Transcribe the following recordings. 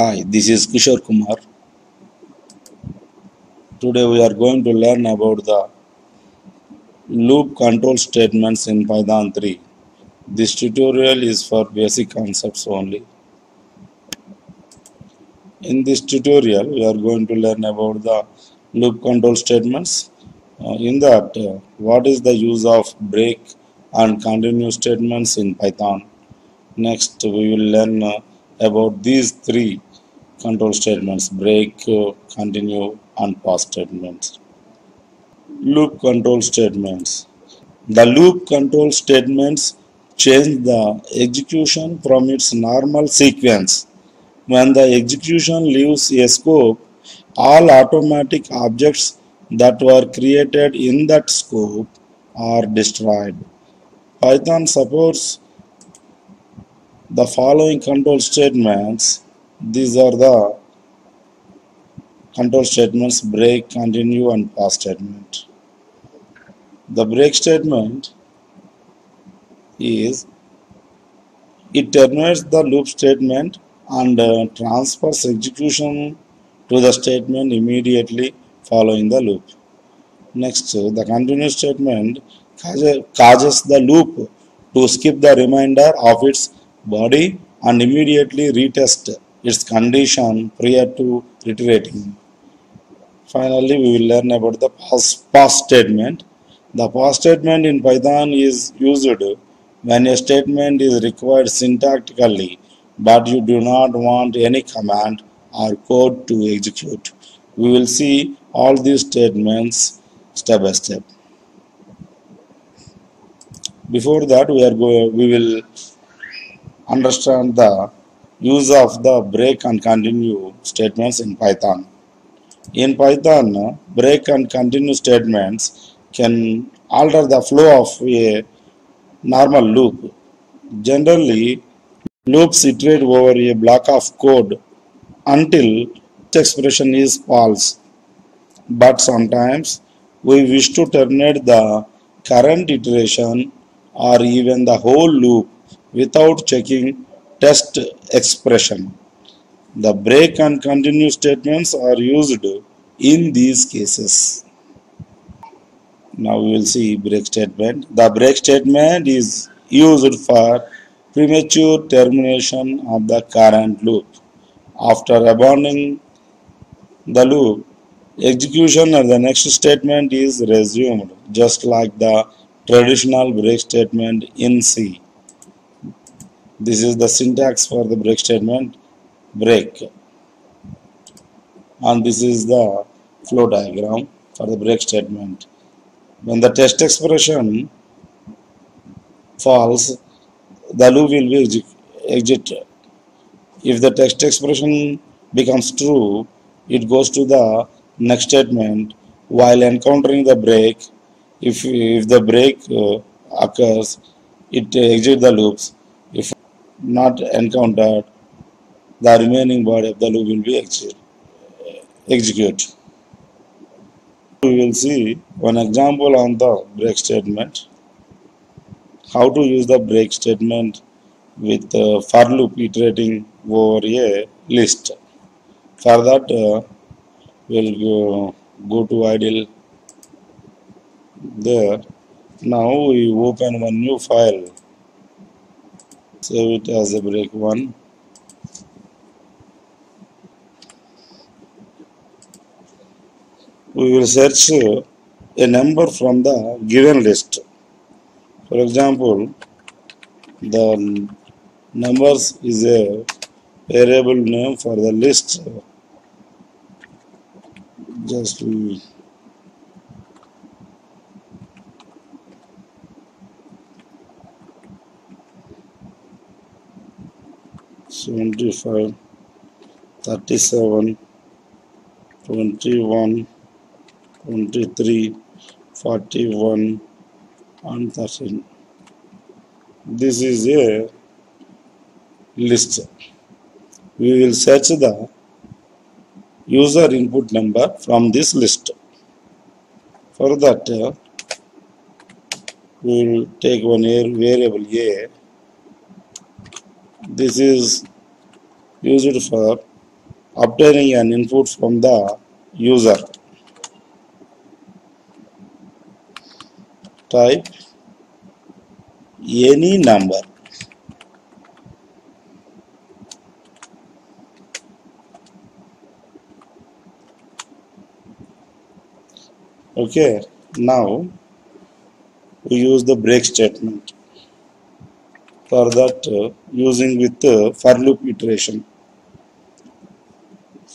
Hi, this is Kishore Kumar. Today we are going to learn about the loop control statements in Python 3. This tutorial is for basic concepts only. In this tutorial we are going to learn about the loop control statements. What is the use of break and continue statements in Python. Next we will learn about these three control statements: break, continue and pause statements. Loop control statements. The loop control statements change the execution from its normal sequence. When the execution leaves a scope, all automatic objects that were created in that scope are destroyed. Python supports the following control statements. These are the control statements: break, continue and pause statement. The break statement is it terminates the loop statement and transfers execution to the statement immediately following the loop. Next, the continue statement causes the loop to skip the remainder of its body and immediately retest its condition prior to iterating. Finally, we will learn about the pause statement. The pause statement in Python is used when a statement is required syntactically but you do not want any command or code to execute. We will see all these statements step by step. Before that, we will understand the use of the break and continue statements in Python. In Python, break and continue statements can alter the flow of a normal loop. Generally, loops iterate over a block of code until the expression is false. But sometimes we wish to terminate the current iteration or even the whole loop without checking test expression. The break and continue statements are used in these cases. Now we will see break statement. The break statement is used for premature termination of the current loop. After abandoning the loop, execution of the next statement is resumed, just like the traditional break statement in C. This is the syntax for the break statement, break. And this is the flow diagram for the break statement. When the test expression falls, the loop will be exited. If the test expression becomes true, it goes to the next statement while encountering the break. If the break occurs, it exits the loops. If not encountered, the remaining body of the loop will be executed. We will see one example on the break statement. How to use the break statement with for loop iterating over a list. For that, we'll go to IDLE. There, now we open one new file. Save it as a break1. We will search a number from the given list. For example, the numbers is a variable name for the list. Just we Seventy-five, 37, 21, 23, 41, and 13. This is a list. We will search the user input number from this list. For that, we will take one variable A. This is used for obtaining an input from the user. Type any number. Okay, now we use the break statement. For that, using with for loop iteration.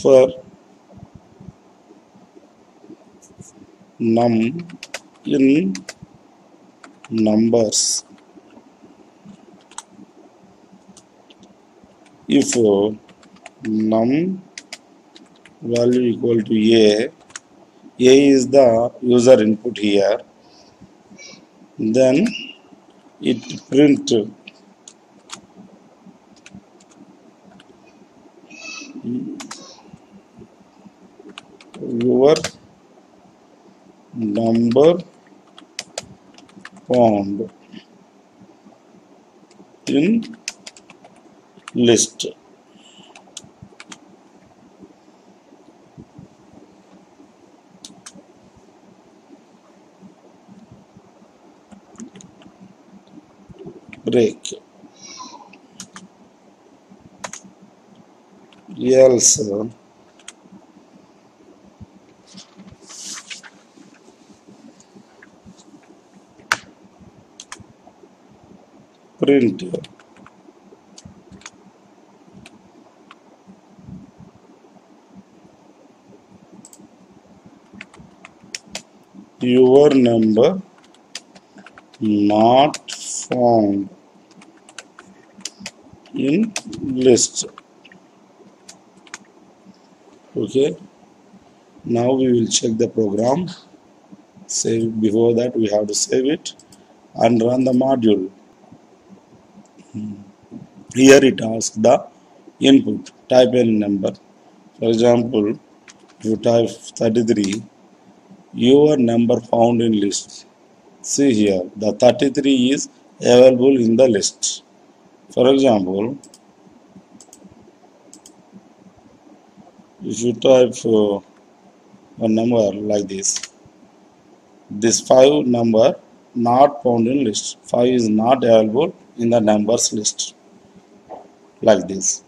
For num in numbers, if num value equal to a is the user input here, then it print your number found in list. Break. Else print your number not found in list. Okay, now we will check the program. Save. Before that, we have to save it and run the module. Here it asks the input. Type any number. For example, if you type 33, your number found in list. See here, the 33 is available in the list. For example, if you type a number like this, this 5 number not found in list. 5 is not available in the numbers list. Like this.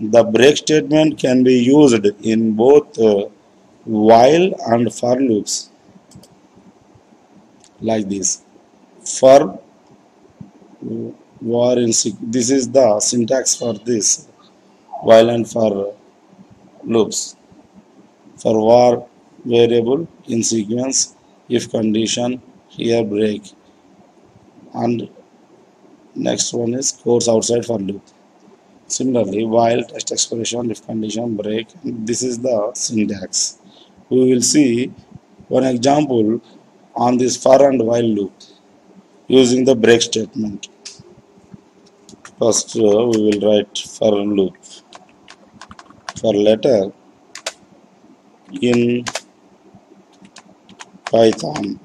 The break statement can be used in both while and for loops. Like this. For var in this is the syntax for this while and for loops. For var variable in sequence, if condition, here break, and next one is codes outside for loop. Similarly, while, test expression, if condition, break, this is the syntax. We will see one example on this for and while loop using the break statement. First, we will write for loop. For letter in Python.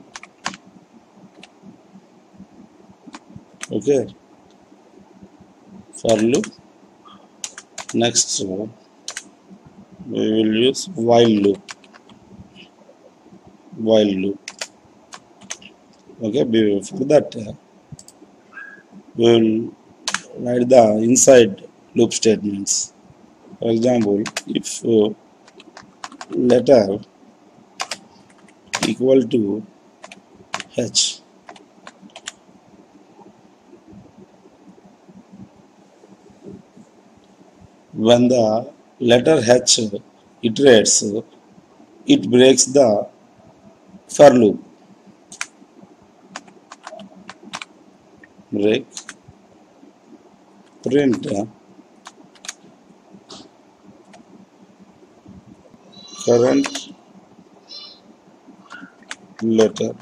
Okay. For loop. Next, we will use while loop. While loop. Okay. For that, we will write the inside loop statements. For example, if letter equal to h, when the letter h iterates, it breaks the for loop. Break. Print current letter.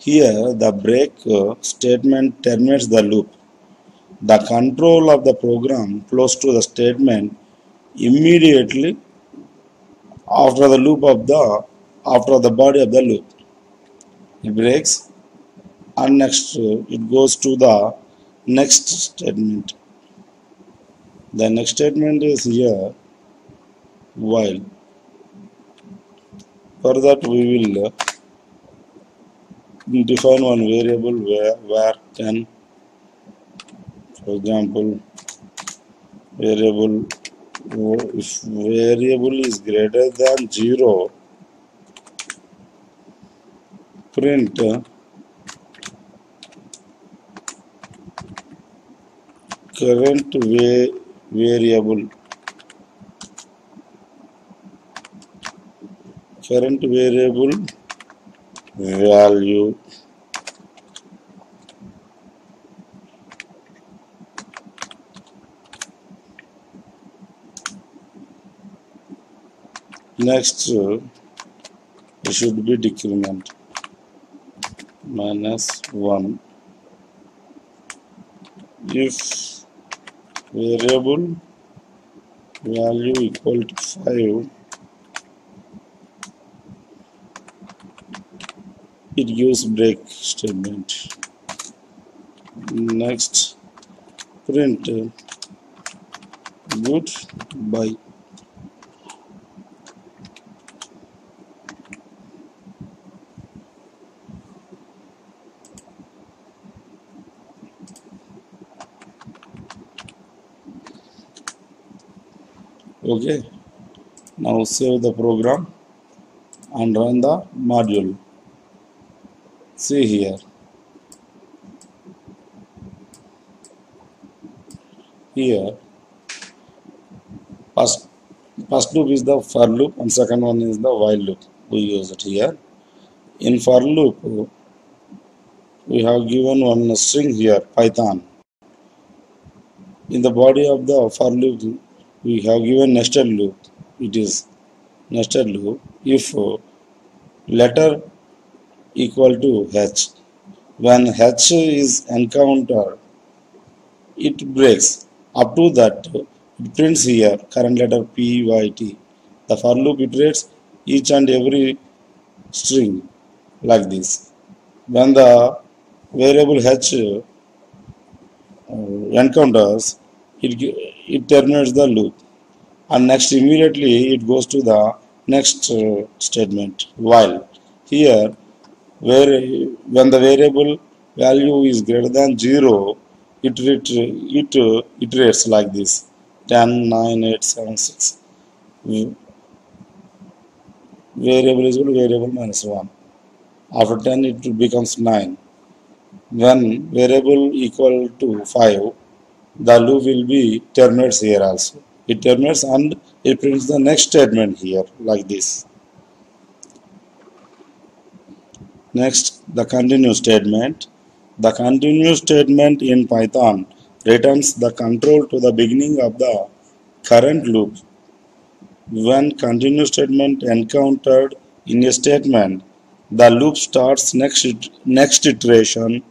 Here the break statement terminates the loop. The control of the program flows to the statement immediately after the loop of the body of the loop. It breaks and next it goes to the next statement. The next statement is here while. For that we will define one variable where can, for example, variable, if variable is greater than 0, print current variable. Current variable value next it should be decrement -1 if variable value equal to 5. It gives break statement. Next print goodbye. Okay, now save the program and run the module. See here, first loop is the for loop and second one is the while loop. We use it here. In for loop, we have given one string here, Python. In the body of the for loop, we have given nested loop. It is nested loop. If letter equal to h, when h is encountered it breaks. Up to that it prints here current letter pyt. The for loop iterates each and every string like this. When the variable h encounters it terminates the loop and next immediately it goes to the next statement while. Here when the variable value is greater than 0, it iterates like this: 10, 9, 8, 7, 6. Variable is equal to variable -1. After 10, it becomes 9. When variable equal to 5, the loop will be terminates here also. It terminates and it prints the next statement here like this. Next, the continue statement. The continue statement in Python returns the control to the beginning of the current loop. When continue statement encountered in a statement, the loop starts next iteration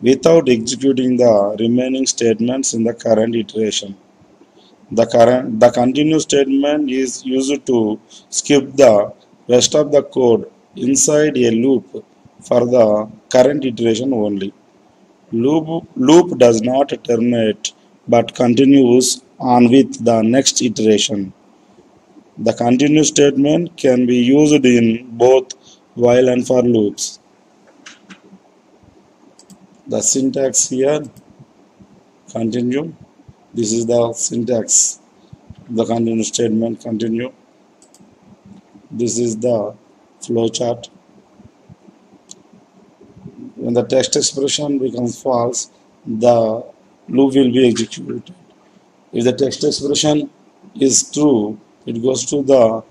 without executing the remaining statements in the current iteration. The continue statement is used to skip the rest of the code inside a loop for the current iteration only. Loop does not terminate but continues on with the next iteration. The continue statement can be used in both while and for loops. The syntax here, continue. This is the syntax. The continue statement, continue. This is the flowchart. When the text expression becomes false, the loop will be executed. If the text expression is true, it goes to the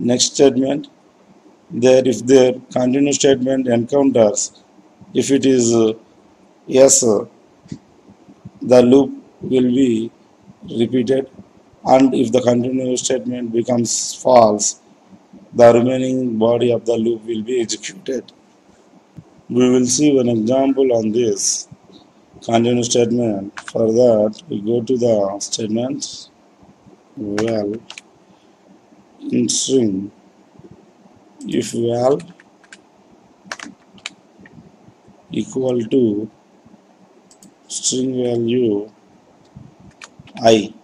next statement. There, if the continue statement encounters, if it is yes, the loop will be repeated, and if the continue statement becomes false, the remaining body of the loop will be executed. We will see one example on this continue statement. For that, we go to the statements. val in string, if val equal to string value I.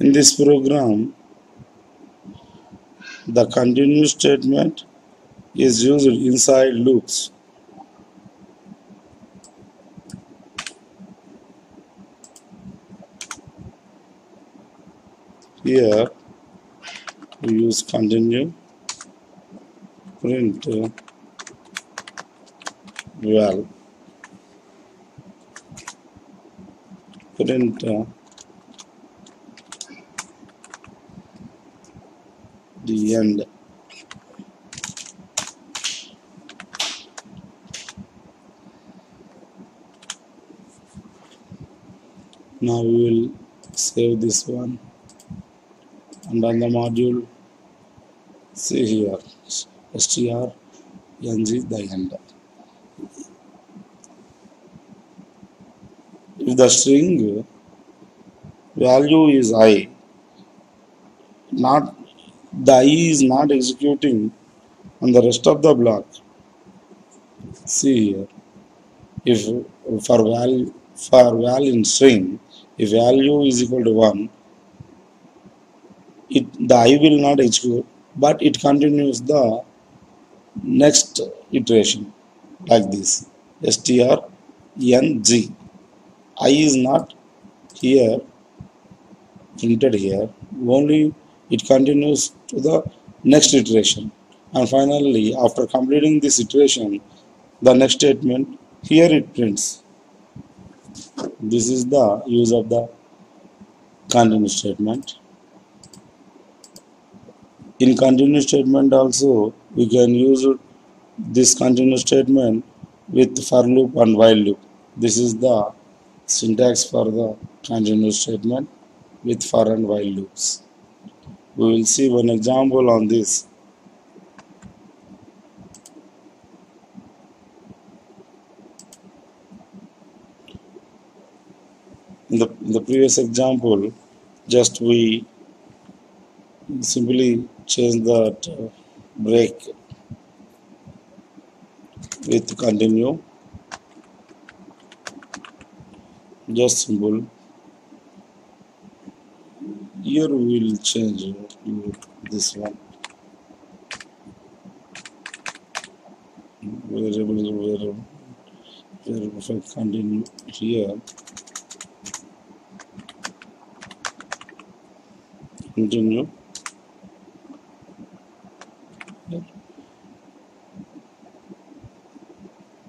In this program, the continue statement is used inside loops. Here we use continue, print val, print the end. Now we will save this one, and on the module, see here, strng the end. If the string value is I, not the I is not executing on the rest of the block. See here, if for val in string, if value is equal to 1, the I will not execute, but it continues the next iteration like this. strng. I is not here printed here, only it continues to the next iteration. And finally, after completing this iteration, the next statement here it prints. This is the use of the continue statement. In continue statement also, we can use this continue statement with for loop and while loop. This is the syntax for the continue statement with for and while loops. We will see one example on this. In the previous example, just we simply change that break with continue, just symbol. Here we will change this one. Variable if I continue here, continue.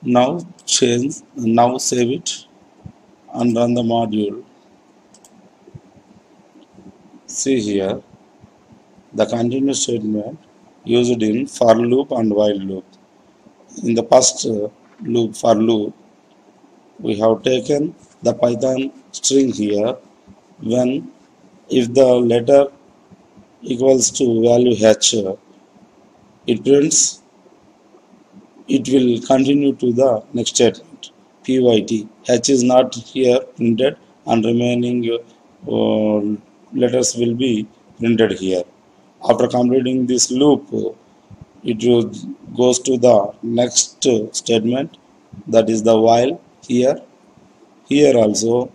Now change, now save it and run the module. See here, the continue statement used in for loop and while loop. In the first loop, for loop, we have taken the Python string here. When if the letter equals to value h, it prints, it will continue to the next statement, pyt. H is not here printed and remaining letters will be printed here. After completing this loop, it goes to the next statement, that is the while here. Here also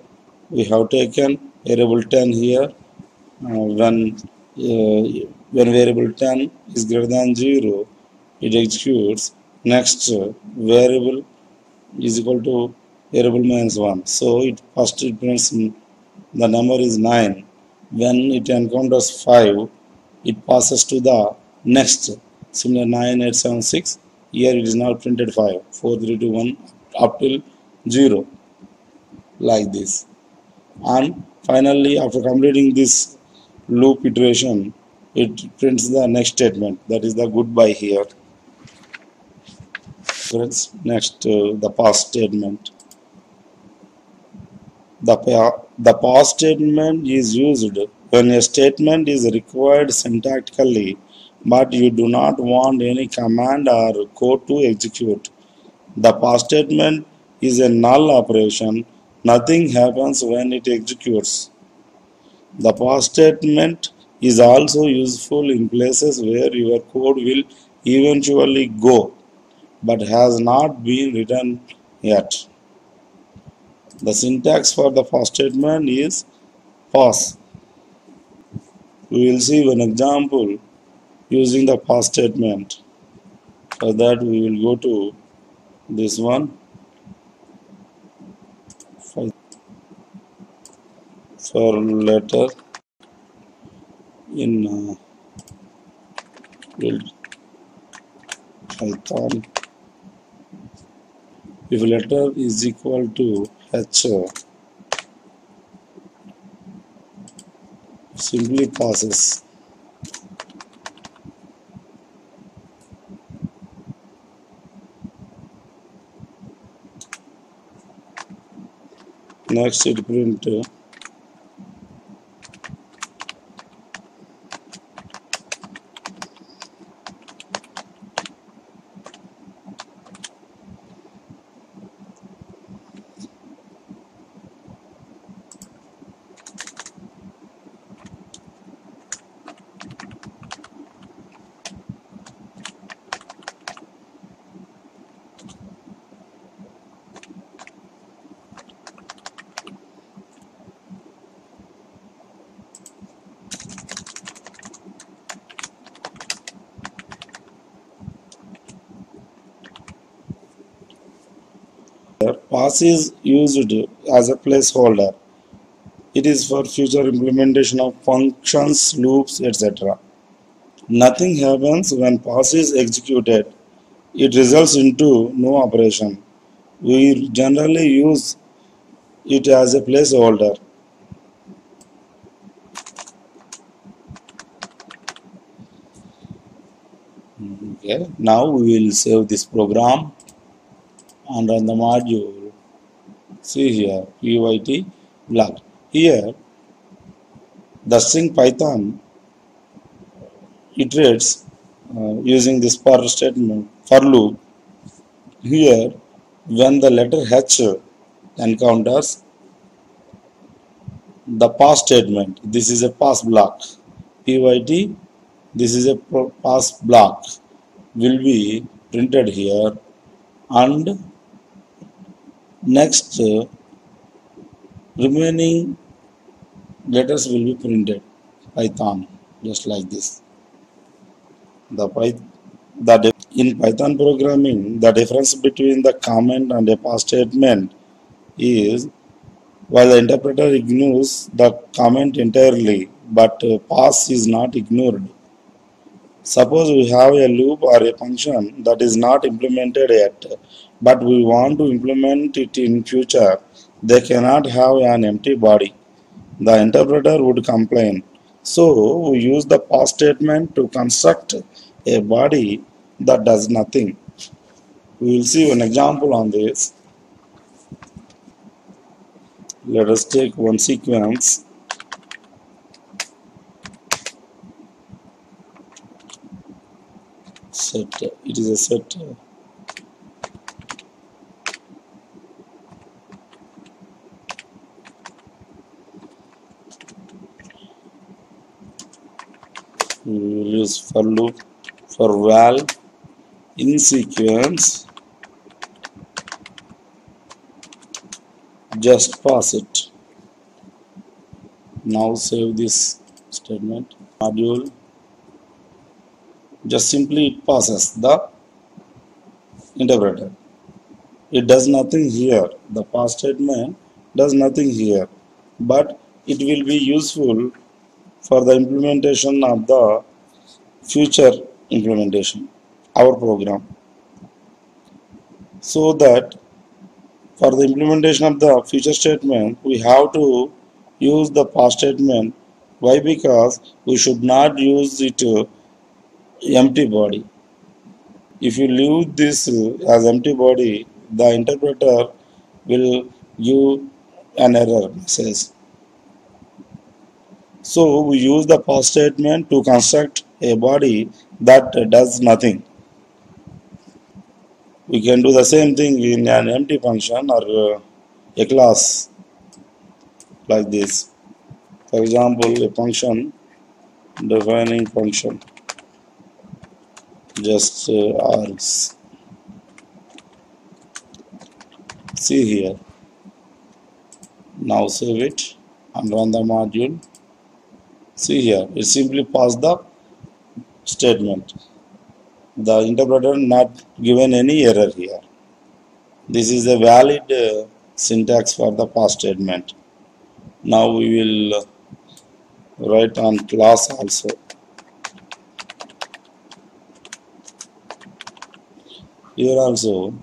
we have taken variable 10 here. When variable 10 is greater than 0, it executes next variable is equal to variable minus 1. So it first it prints the number is 9. When it encounters 5, it passes to the next. Similar 9876. Here it is not printed 5. 4321 up till 0. Like this. And finally, after completing this loop iteration, it prints the next statement, that is the goodbye here. Prints next the past statement. The past statement is used when a statement is required syntactically, but you do not want any command or code to execute. The past statement is a null operation. Nothing happens when it executes. The for statement is also useful in places where your code will eventually go but has not been written yet. The syntax for the for statement is pass. We will see one example using the for statement. For that we will go to this one. For letter in Python, if letter is equal to h, simply passes. Next it print pass is used as a placeholder. It is for future implementation of functions, loops, etc. Nothing happens when pass is executed. It results into no operation. We generally use it as a placeholder. Okay. Now we will save this program and on the module, see here pyt block. Here the string Python iterates using this for statement, for loop. Here when the letter h encounters the pass statement, this is a pass block. Pyt, this is a pass block, will be printed here, and next remaining letters will be printed Python, just like this. In Python programming, the difference between the comment and a pass statement is, while the interpreter ignores the comment entirely, but pass is not ignored. Suppose we have a loop or a function that is not implemented yet, but we want to implement it in future. They cannot have an empty body. The interpreter would complain. So we use the pass statement to construct a body that does nothing. We will see an example on this. Let us take one sequence. Set, it is a set. We will use for loop, for val in sequence, just pass it. Now save this statement module. Just simply it passes the interpreter. It does nothing here. The pass statement does nothing here, but it will be useful for the implementation of the future implementation, our program. So that for the implementation of the future statement, we have to use the pass statement. Why? Because we should not use it empty body. If you leave this as empty body, the interpreter will give an error message. So we use the pass statement to construct a body that does nothing. We can do the same thing in an empty function or a class like this. For example, a function, defining function, just args. See here. Now save it and run the module. See here, it simply passed the statement. The interpreter not given any error here. This is a valid syntax for the pass statement. Now we will write on class also. Here also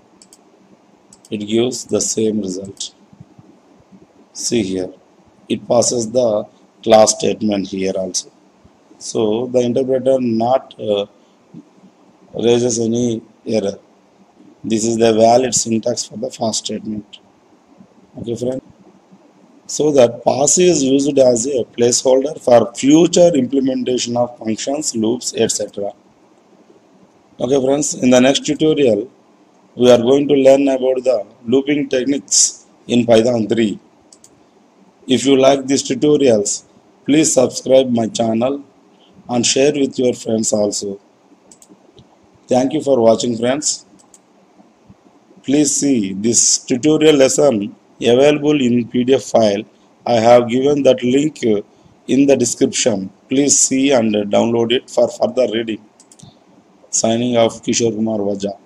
it gives the same result. See here, it passes the class statement here also. So the interpreter not raises any error. This is the valid syntax for the pass statement. Okay, friend. So that pass is used as a placeholder for future implementation of functions, loops, etc. Okay, friends. In the next tutorial, we are going to learn about the looping techniques in Python 3. If you like these tutorials, please subscribe my channel and share with your friends also. Thank you for watching, friends. Please see this tutorial lesson available in PDF file. I have given that link in the description. Please see and download it for further reading. Signing off, Kishore Kumar Vaja.